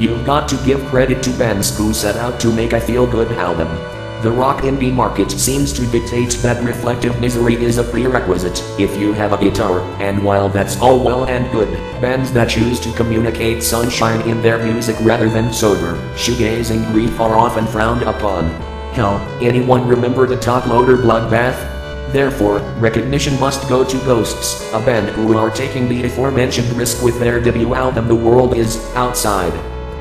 You've got to give credit to bands who set out to make a feel-good album. The rock indie market seems to dictate that reflective misery is a prerequisite if you have a guitar, and while that's all well and good, bands that choose to communicate sunshine in their music rather than sober, shoegazing grief are often frowned upon. Hell, anyone remember the Top Loader bloodbath? Therefore, recognition must go to Ghosts, a band who are taking the aforementioned risk with their debut album The World Is Outside.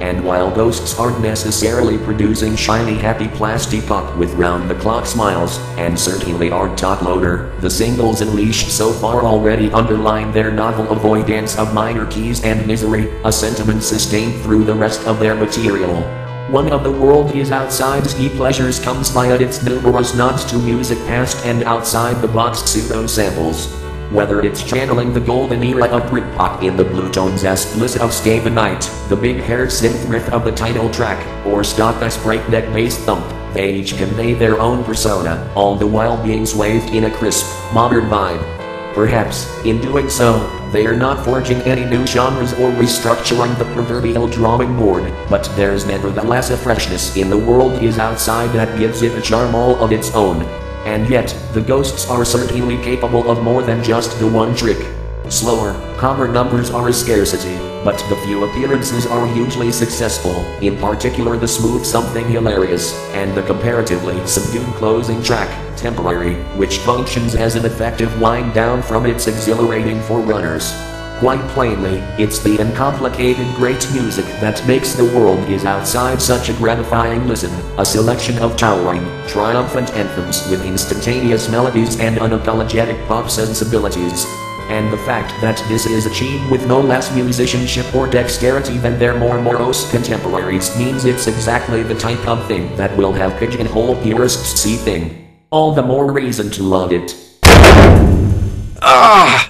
And while Ghosts aren't necessarily producing shiny happy plastic pop with round-the-clock smiles, and certainly aren't Top Loader, the singles unleashed so far already underline their novel avoidance of minor keys and misery, a sentiment sustained through the rest of their material. One of The World Is Outside's key pleasures comes via its numerous nods to music past and outside-the-box pseudo-samples. Whether it's channeling the golden era of Britpop in the Bluetones' "Bliss of Stevie Nicks," the big-haired synth riff of the title track, or Stop's breakneck bass thump, they each convey their own persona, all the while being swathed in a crisp, modern vibe. Perhaps, in doing so, they are not forging any new genres or restructuring the proverbial drawing board, but there's nevertheless a freshness in The World Is Outside that gives it a charm all of its own. And yet, the Ghosts are certainly capable of more than just the one trick. Slower, calmer numbers are a scarcity, but the few appearances are hugely successful, in particular the smooth Something Hilarious, and the comparatively subdued closing track, Temporary, which functions as an effective wind-down from its exhilarating forerunners. Quite plainly, it's the uncomplicated great music that makes The World Is Outside such a gratifying listen, a selection of towering, triumphant anthems with instantaneous melodies and unapologetic pop sensibilities. And the fact that this is achieved with no less musicianship or dexterity than their more morose contemporaries means it's exactly the type of thing that will have pigeonhole purists see thing. All the more reason to love it. Ah!